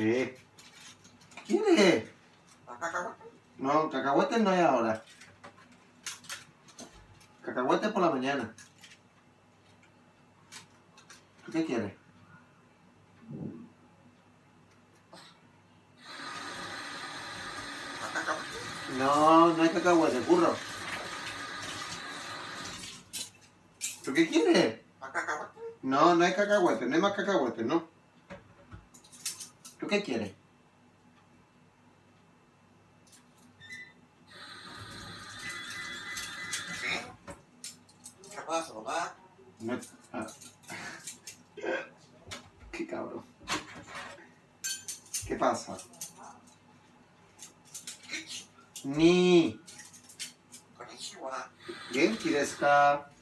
Sí. ¿Quieres? Cacahuete. No, cacahuetes no hay ahora. Cacahuetes por la mañana. ¿Tú qué quieres? No, no hay cacahuetes, burro. ¿Tú qué quieres? No, no hay cacahuetes, no hay más cacahuetes, ¿no? ¿Tú qué quieres? ¿Qué pasa, papá? No, ah. Qué cabrón. ¿Qué pasa? Ni. ¿Qué? ¿Quieres estar?